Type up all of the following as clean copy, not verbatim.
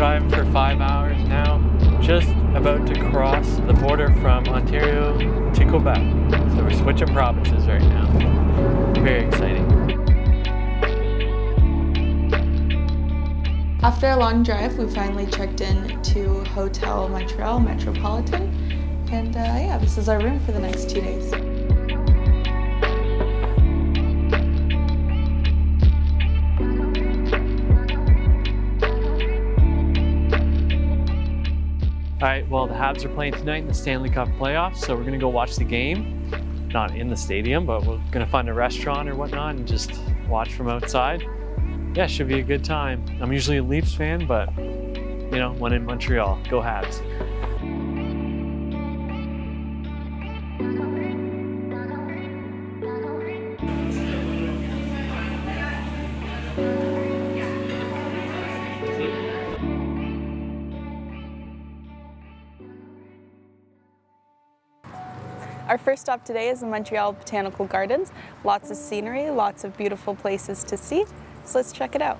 driving for 5 hours now, just about to cross the border from Ontario to Quebec. So we're switching provinces right now. Very exciting. After a long drive, we finally checked in to Hotel Montreal Metropolitan. And yeah, this is our room for the next 2 days. All right, well, the Habs are playing tonight in the Stanley Cup playoffs, so we're gonna go watch the game. Not in the stadium, but we're gonna find a restaurant or whatnot and just watch from outside. Yeah, should be a good time. I'm usually a Leafs fan, but you know, when in Montreal, go Habs. Our first stop today is the Montreal Botanical Gardens. Lots of scenery, lots of beautiful places to see. So let's check it out.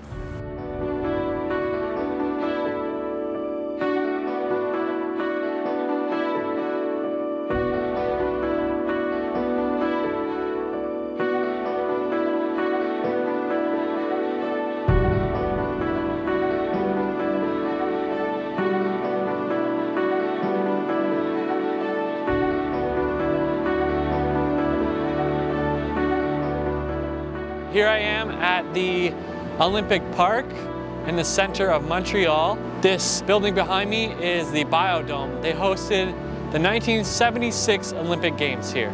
Here I am at the Olympic Park in the center of Montreal. This building behind me is the Biodome. They hosted the 1976 Olympic Games here.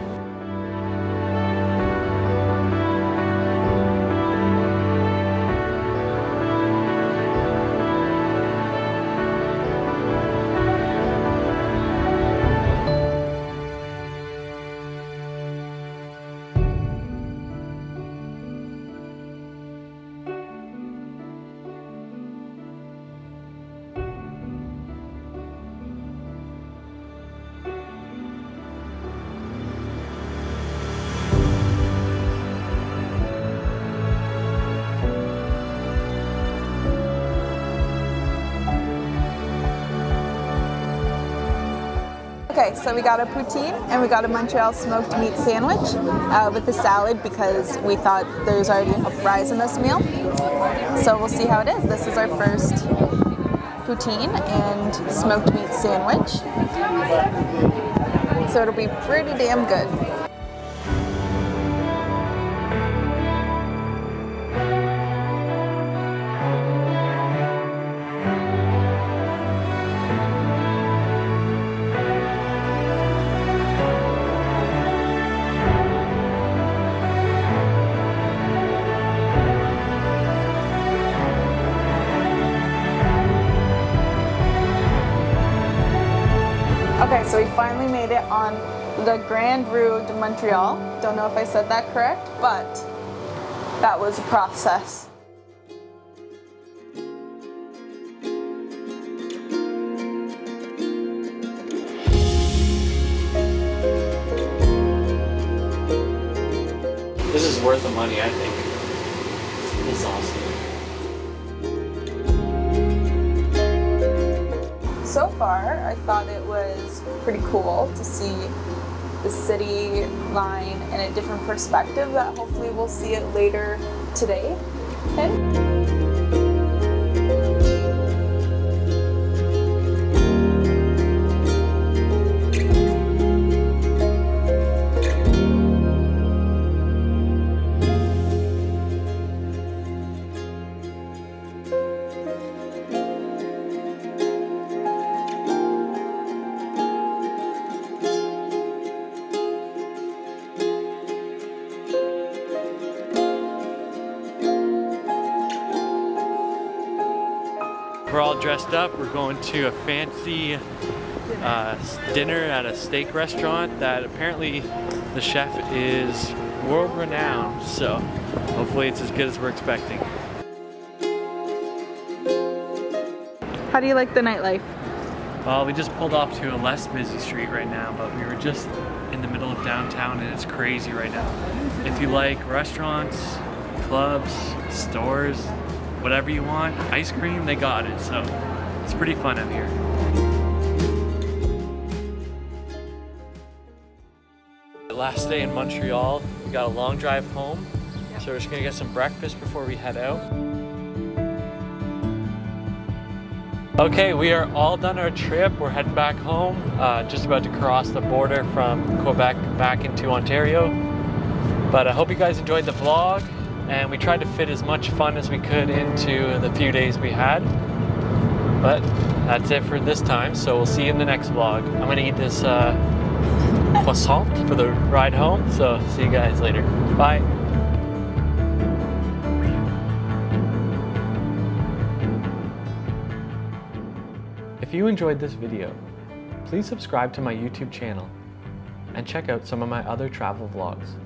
Okay, so we got a poutine and we got a Montreal smoked meat sandwich with a salad because we thought there was already enough fries in this meal. So we'll see how it is. This is our first poutine and smoked meat sandwich. So it'll be pretty damn good. Okay, so we finally made it on the Grand Rue de Montreal. Don't know if I said that correct, but that was a process. This is worth the money, I think. It's awesome. So far, I thought it was pretty cool to see the city line in a different perspective, but hopefully we'll see it later today. Okay. We're all dressed up. We're going to a fancy dinner at a steak restaurant that apparently the chef is world-renowned, so hopefully it's as good as we're expecting. How do you like the nightlife? Well, we just pulled off to a less busy street right now, but we were just in the middle of downtown and it's crazy right now. If you like restaurants, clubs, stores, whatever you want, ice cream, they got it, so It's pretty fun out here. Last day in Montreal, we got a long drive home, so we're just gonna get some breakfast before we head out. Okay, we are all done our trip. We're heading back home, just about to cross the border from Quebec back into Ontario. But I hope you guys enjoyed the vlog, and we tried to fit as much fun as we could into the few days we had. But that's it for this time, so we'll see you in the next vlog. I'm gonna eat this croissant for the ride home, so see you guys later. Bye. If you enjoyed this video, please subscribe to my YouTube channel and check out some of my other travel vlogs.